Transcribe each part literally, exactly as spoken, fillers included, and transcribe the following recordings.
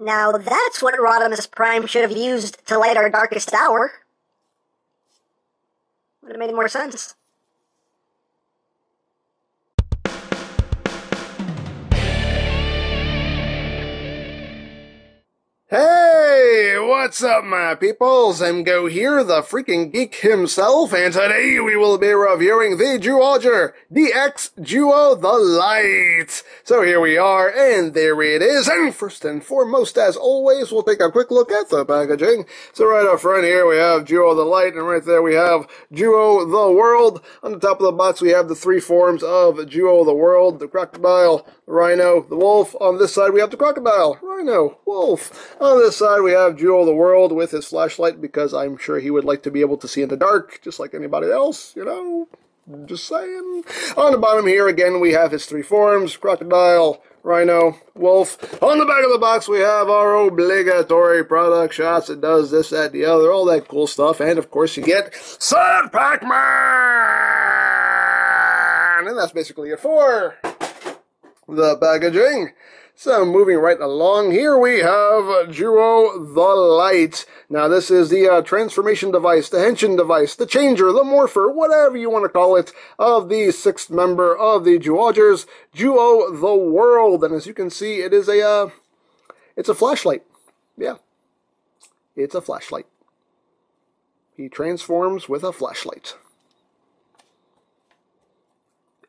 Now that's what Rodimus Prime should have used to light our darkest hour. Would have made more sense. Hey, what's up, my peoples? EmGo here, the freaking geek himself, and today we will be reviewing the Zyuohger D X Zyuoh the Light. So here we are, and there it is. And first and foremost, as always, we'll take a quick look at the packaging. So right up front here, we have Zyuoh the Light, and right there we have Zyuoh the World. On the top of the box, we have the three forms of Zyuoh the World: the crocodile, the rhino, the wolf. On this side, we have the crocodile, rhino, wolf. On this side, we have Zyuoh the World with his flashlight, because I'm sure he would like to be able to see in the dark, just like anybody else, you know? Just saying. On the bottom here, again, we have his three forms: crocodile, rhino, wolf. On the back of the box, we have our obligatory product shots. It does this, that, the other, all that cool stuff. And, of course, you get Sun Pac-Man! And that's basically it for the packaging. So, moving right along, here we have Zyuoh the Light. Now, this is the uh, transformation device, the henshin device, the changer, the morpher, whatever you want to call it, of the sixth member of the Zyuohgers, Zyuoh the World. And as you can see, it is a, uh, it's a flashlight. Yeah, it's a flashlight. He transforms with a flashlight.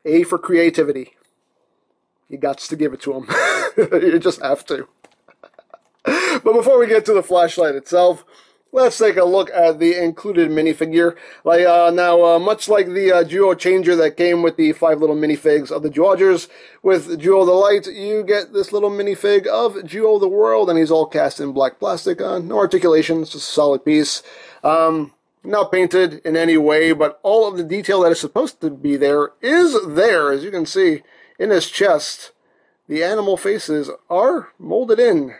A for creativity. You got to give it to him. You just have to. But before we get to the flashlight itself, let's take a look at the included minifigure. Like, uh, now, uh, much like the uh, Zyuoh Changer that came with the five little minifigs of the Zyuohgers, with Zyuoh the Light, you get this little minifig of Zyuoh the World, and he's all cast in black plastic. Uh, no articulation, it's just a solid piece. Um, not painted in any way, but all of the detail that is supposed to be there is there, as you can see. In his chest, the animal faces are molded in,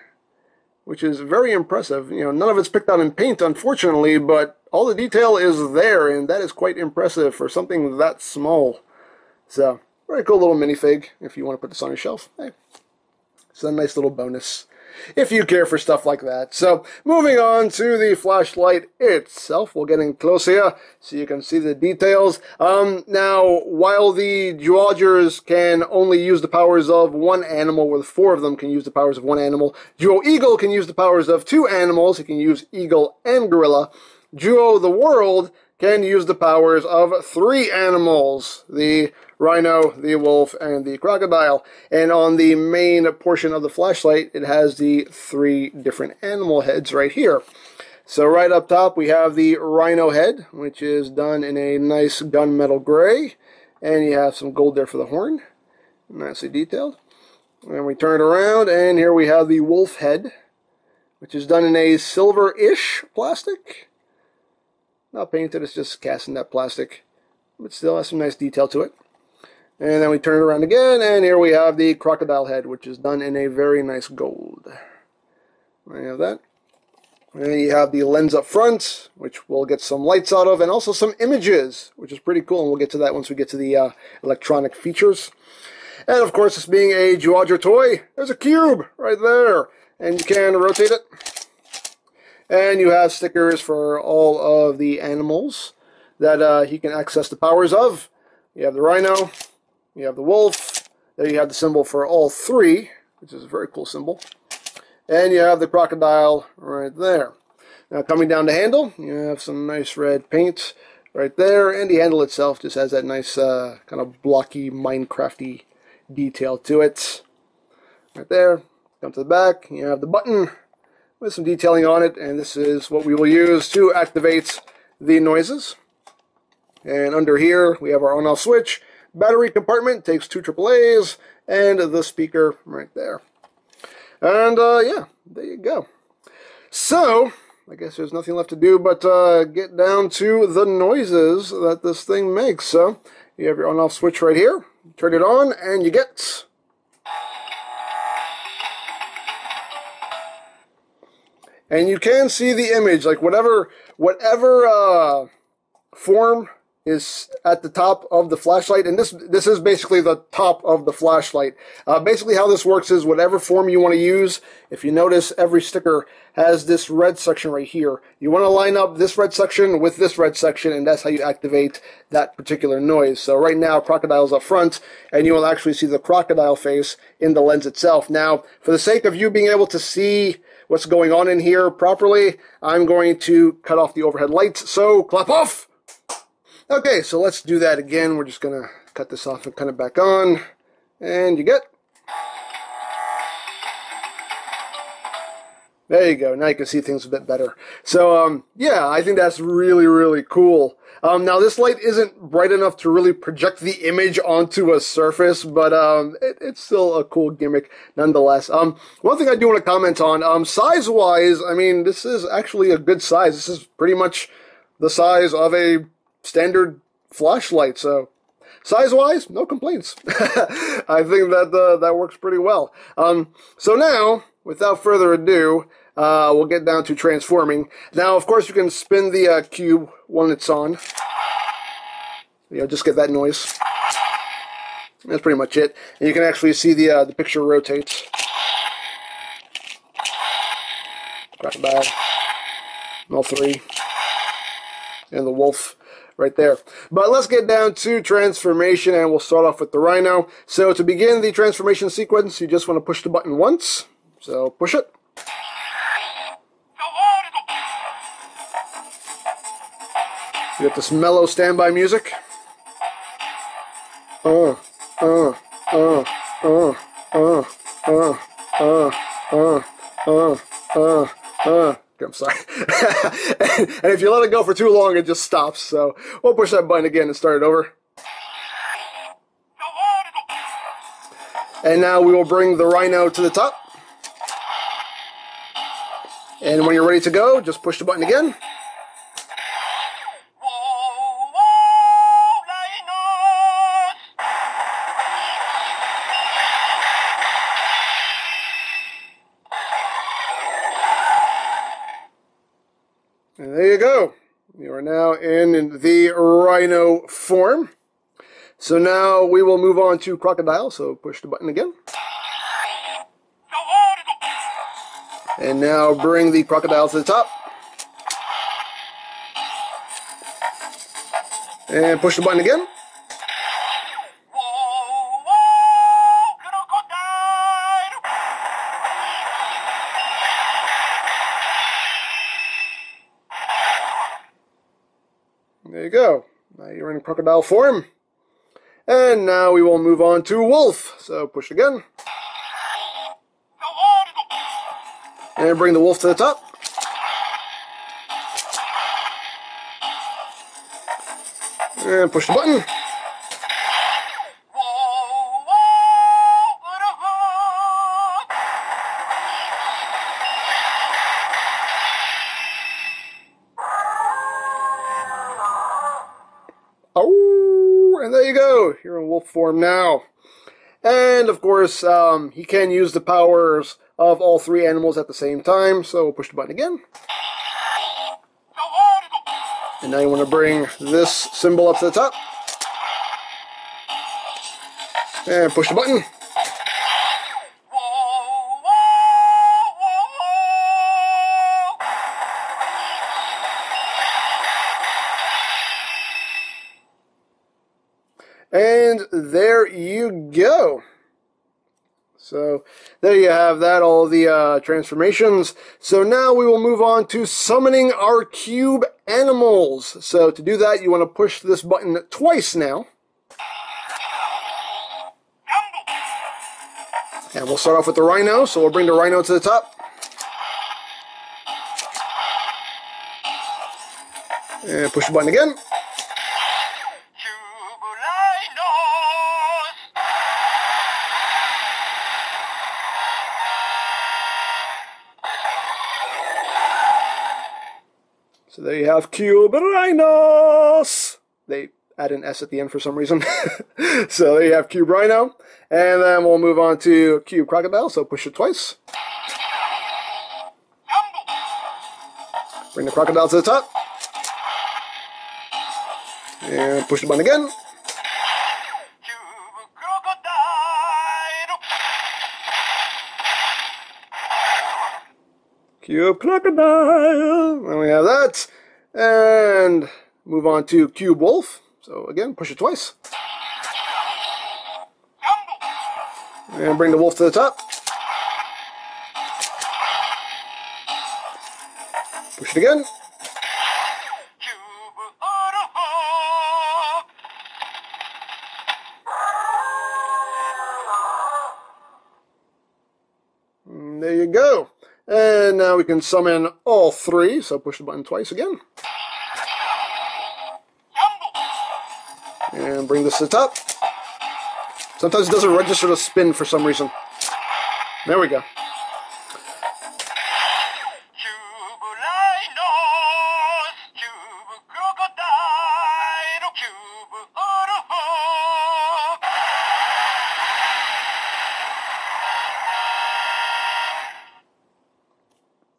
which is very impressive. You know, none of it's picked out in paint, unfortunately, but all the detail is there, and that is quite impressive for something that small. So, very cool little minifig. If you want to put this on your shelf, hey, it's a nice little bonus if you care for stuff like that. So, moving on to the flashlight itself, we'll get in close here so you can see the details. Um, now, while the Zyuohgers can only use the powers of one animal, where the four of them can use the powers of one animal, Zyuoh Eagle can use the powers of two animals. He can use Eagle and Gorilla. Zyuoh the World can use the powers of three animals: the rhino, the wolf, and the crocodile. And on the main portion of the flashlight, it has the three different animal heads right here. So right up top, we have the rhino head, which is done in a nice gunmetal gray. And you have some gold there for the horn. Nicely detailed. And we turn it around, and here we have the wolf head, which is done in a silver-ish plastic. Not painted, it's just cast in that plastic. But still has some nice detail to it. And then we turn it around again, and here we have the crocodile head, which is done in a very nice gold. We have that. And you have the lens up front, which we'll get some lights out of, and also some images, which is pretty cool, and we'll get to that once we get to the uh, electronic features. And of course, this being a Zyuohger toy, there's a cube right there, and you can rotate it. And you have stickers for all of the animals that uh, he can access the powers of. You have the rhino. You have the wolf. There you have the symbol for all three, which is a very cool symbol. And you have the crocodile right there. Now, coming down the handle, you have some nice red paint right there. And the handle itself just has that nice uh, kind of blocky, Minecraft-y detail to it. Right there. Come to the back. You have the button with some detailing on it. And this is what we will use to activate the noises. And under here, we have our on-off switch. Battery compartment takes two triple A's, and the speaker right there. And, uh, yeah, there you go. So, I guess there's nothing left to do but uh, get down to the noises that this thing makes. So, you have your on-off switch right here. Turn it on, and you get... And you can see the image. Like, whatever, whatever uh, form is at the top of the flashlight, and this this is basically the top of the flashlight. Uh, basically how this works is whatever form you want to use. If you notice, every sticker has this red section right here. You want to line up this red section with this red section, and that's how you activate that particular noise. So right now, crocodile's up front, and you will actually see the crocodile face in the lens itself. Now, for the sake of you being able to see what's going on in here properly, I'm going to cut off the overhead lights, so clap off! Okay, so let's do that again. We're just gonna cut this off and cut it back on. And you get. There you go. Now you can see things a bit better. So, um, yeah, I think that's really, really cool. Um, now, this light isn't bright enough to really project the image onto a surface, but um, it, it's still a cool gimmick nonetheless. Um, one thing I do want to comment on, um, size-wise, I mean, this is actually a good size. This is pretty much the size of a standard flashlight, so size-wise, no complaints. I think that uh, that works pretty well. Um, so now, without further ado, uh, we'll get down to transforming. Now, of course, you can spin the uh, cube when it's on. You know, just get that noise. That's pretty much it. And you can actually see the uh, the picture rotates. Crocodile, all three, and the wolf. Right there. But let's get down to transformation, and we'll start off with the rhino. So to begin the transformation sequence, you just want to push the button once. So push it. You get this mellow standby music. Uh, uh, uh, uh, uh, uh, uh, uh, uh, uh, uh. I'm sorry. And if you let it go for too long, it just stops. So we'll push that button again and start it over. And now we will bring the rhino to the top. And when you're ready to go, just push the button again. And there you go. You are now in the rhino form. So now we will move on to crocodile. So push the button again. And now bring the crocodile to the top. And push the button again. There you go. Now you're in crocodile form. And now we will move on to wolf. So push again. And bring the wolf to the top. And push the button. Here in wolf form now. And of course, um, he can use the powers of all three animals at the same time, so we'll push the button again. And now you want to bring this symbol up to the top. And push the button. And there you go. So there you have that, all the uh, transformations. So now we will move on to summoning our cube animals. So to do that, you want to push this button twice now. And we'll start off with the rhino. So we'll bring the rhino to the top. And push the button again. So there you have Cube Rhinos. They add an S at the end for some reason. So there you have Cube Rhino. And then we'll move on to Cube Crocodile. So push it twice. Bring the crocodile to the top. And push the button again. Cube Crocodile. And we have that. And move on to Cube Wolf. So again, push it twice. And bring the wolf to the top. Push it again. And there you go. And now we can summon all three. So push the button twice again. And bring this to the top. Sometimes it doesn't register the spin for some reason. There we go.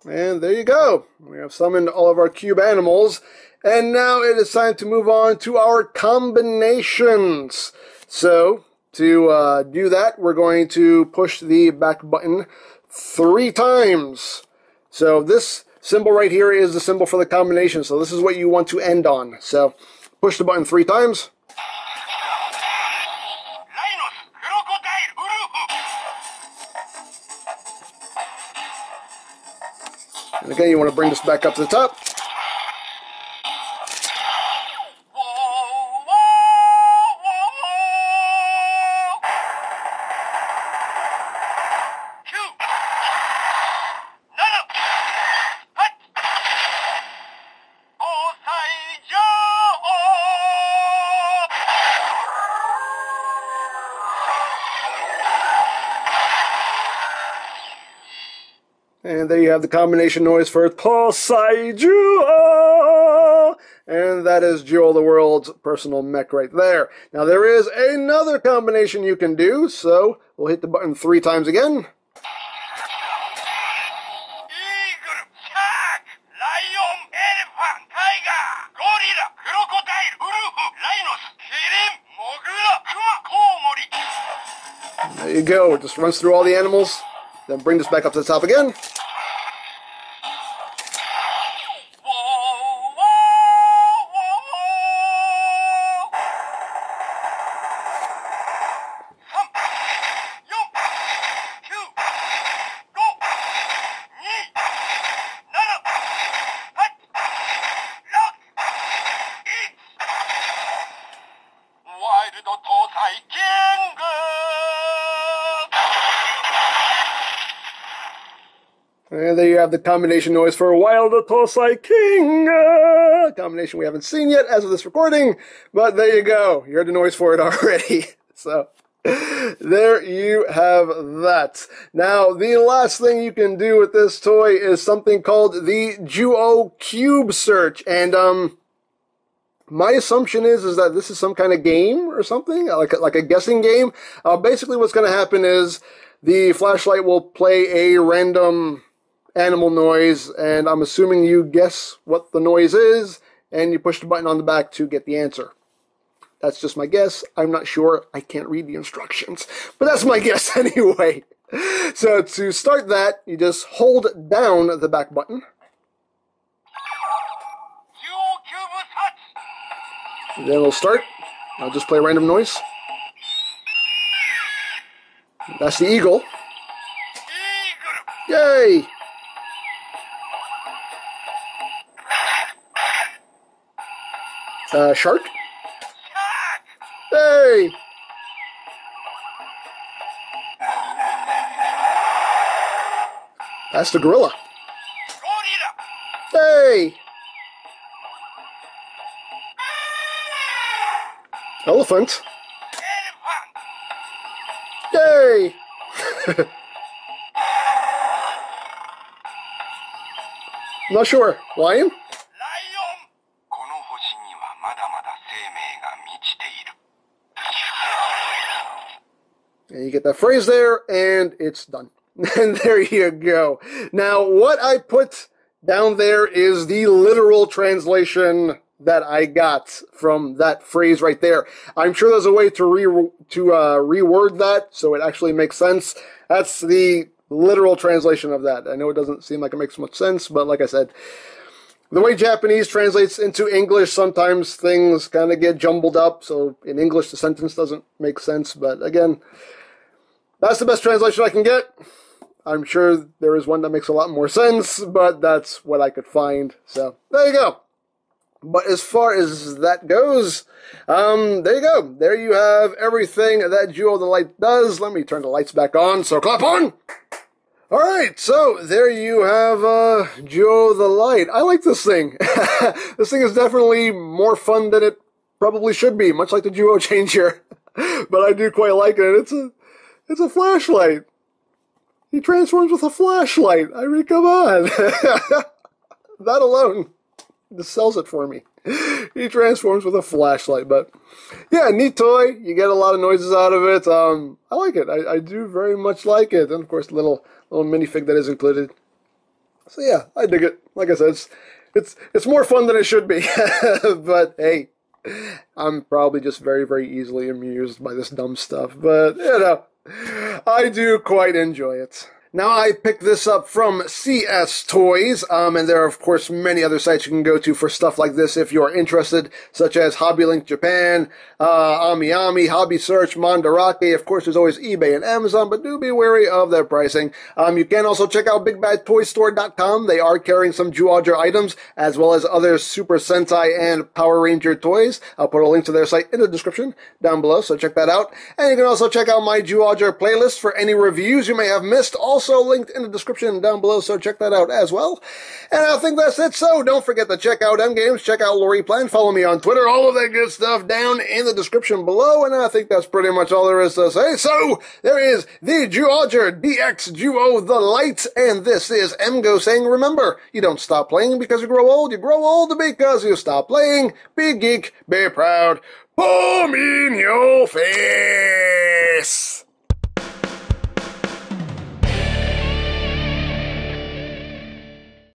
And there you go. We have summoned all of our cube animals. And now it is time to move on to our combinations. So, to uh, do that, we're going to push the back button three times. So this symbol right here is the symbol for the combination. So this is what you want to end on. So push the button three times. And again, you want to bring this back up to the top. And there you have the combination noise for Posaiju, and that is Zyuoh the World's personal mech right there. Now there is another combination you can do, so we'll hit the button three times again. There you go, it just runs through all the animals, then bring this back up to the top again. And there you have the combination noise for Wild Tousai King. A combination we haven't seen yet as of this recording, but there you go. You heard the noise for it already. So there you have that. Now, the last thing you can do with this toy is something called the Zyuoh Cube Search. And um, my assumption is is that this is some kind of game or something, like a, like a guessing game. Uh, basically, what's going to happen is the flashlight will play a random animal noise, and I'm assuming you guess what the noise is, and you push the button on the back to get the answer. That's just my guess. I'm not sure. I can't read the instructions, but that's my guess anyway. So to start that, you just hold down the back button. Then it'll start. I'll just play a random noise. That's the eagle. Yay! Uh, shark. Hey! That's the gorilla. Hey! Elephant. Yay! Not sure. Lion? And you get that phrase there, and it's done. And there you go. Now, what I put down there is the literal translation that I got from that phrase right there. I'm sure there's a way to re to uh, reword that so it actually makes sense. That's the literal translation of that. I know it doesn't seem like it makes much sense, but like I said, the way Japanese translates into English, sometimes things kind of get jumbled up. So in English, the sentence doesn't make sense. But again, that's the best translation I can get. I'm sure there is one that makes a lot more sense, but that's what I could find. So there you go. But as far as that goes, um, there you go. There you have everything that Zyuoh the Light does. Let me turn the lights back on, so clap on! All right, so there you have uh, Zyuoh the Light. I like this thing. This thing is definitely more fun than it probably should be, much like the Zyuoh Changer. But I do quite like it. It's a, it's a flashlight. He transforms with a flashlight. I mean, come on. That alone, this sells it for me. He transforms with a flashlight, but yeah, neat toy. You get a lot of noises out of it. Um, I like it. I, I do very much like it. And of course, the little little minifig that is included. So yeah, I dig it. Like I said, it's it's it's more fun than it should be. But hey, I'm probably just very very easily amused by this dumb stuff. But you know, I do quite enjoy it. Now, I picked this up from C S Toys, um, and there are, of course, many other sites you can go to for stuff like this if you are interested, such as Hobby Link Japan, uh, AmiAmi, Hobby Search, Mandarake. Of course, there's always eBay and Amazon, but do be wary of their pricing. Um, you can also check out Big Bad Toy Store dot com. They are carrying some Zyuohger items, as well as other Super Sentai and Power Ranger toys. I'll put a link to their site in the description down below, so check that out. And you can also check out my Zyuohger playlist for any reviews you may have missed. Also, Also linked in the description down below, so check that out as well. And I think that's it, so don't forget to check out EmGames, check out Lori Plan, follow me on Twitter, all of that good stuff down in the description below, and I think that's pretty much all there is to say. So, there is the Zyuohger D X Zyuoh the Light, and this is EmGo saying, remember, you don't stop playing because you grow old, you grow old because you stop playing. Be geek, be proud, boom in your face!